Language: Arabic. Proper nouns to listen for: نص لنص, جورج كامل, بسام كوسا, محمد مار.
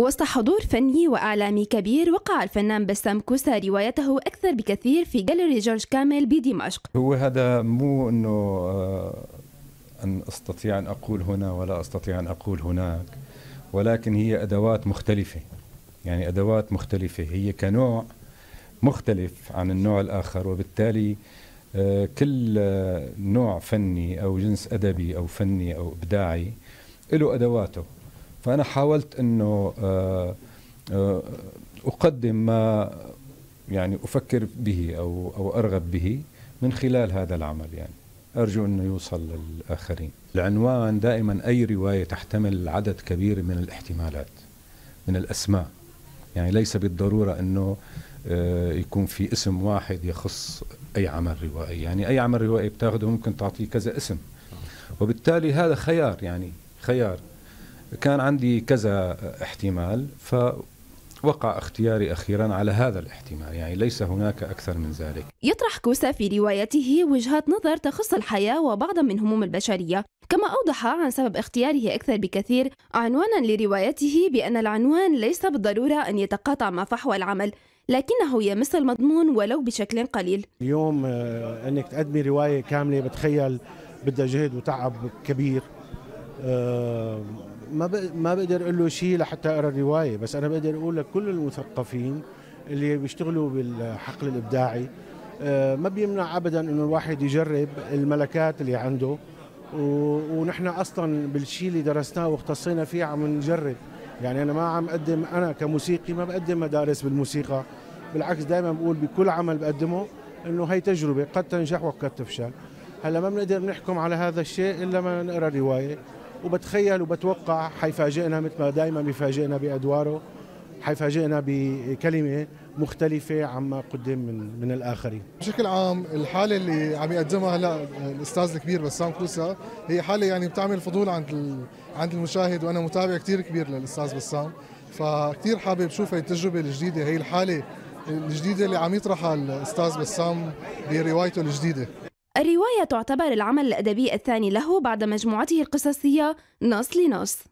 وسط حضور فني وإعلامي كبير، وقع الفنان بسام كوسا روايته أكثر بكثير في جاليري جورج كامل بدمشق. هو هذا مو أنه أن أستطيع أن أقول هنا ولا أستطيع أن أقول هناك، ولكن هي أدوات مختلفة، يعني أدوات مختلفة هي كنوع مختلف عن النوع الآخر، وبالتالي كل نوع فني أو جنس أدبي أو فني أو إبداعي له أدواته. فأنا حاولت أنه أقدم ما يعني أفكر به أو أرغب به من خلال هذا العمل، يعني أرجو أنه يوصل للآخرين. العنوان دائما أي رواية تحتمل عدد كبير من الاحتمالات من الأسماء، يعني ليس بالضرورة أنه يكون في اسم واحد يخص أي عمل روائي، يعني أي عمل روائي بتاخده ممكن تعطيه كذا اسم، وبالتالي هذا خيار، يعني خيار. كان عندي كذا احتمال فوقع اختياري أخيرا على هذا الاحتمال، يعني ليس هناك أكثر من ذلك. يطرح كوسا في روايته وجهات نظر تخص الحياة وبعضا من هموم البشرية، كما أوضح عن سبب اختياره أكثر بكثير عنوانا لروايته بأن العنوان ليس بالضرورة أن يتقاطع مع فحوى العمل، لكنه يمس المضمون ولو بشكل قليل. اليوم أنك تقدمي رواية كاملة بتخيل بدها جهد وتعب كبير، ما بقدر اقول له شيء لحتى اقرا الروايه، بس انا بقدر اقول لك كل المثقفين اللي بيشتغلوا بالحقل الابداعي ما بيمنع ابدا انه الواحد يجرب الملكات اللي عنده، ونحن اصلا بالشيء اللي درسناه واختصينا فيه عم نجرب. يعني انا ما عم اقدم، انا كموسيقي ما بقدم مدارس بالموسيقى، بالعكس دائما بقول بكل عمل بقدمه انه هي تجربه قد تنجح وقد تفشل. هلا ما بنقدر نحكم على هذا الشيء الا ما نقرا الروايه، وبتخيل وبتوقع حيفاجئنا مثل ما دائما بيفاجئنا بادواره، حيفاجئنا بكلمه مختلفه عما قدم من الاخرين. بشكل عام الحاله اللي عم يقدمها هلا الاستاذ الكبير بسام كوسا هي حاله يعني بتعمل فضول عند المشاهد، وانا متابع كثير كبير للاستاذ بسام، فكثير حابب شوف هي التجربه الجديده، هي الحاله الجديده اللي عم يطرحها الاستاذ بسام بروايته الجديده. الرواية تعتبر العمل الأدبي الثاني له بعد مجموعته القصصية نص لنص.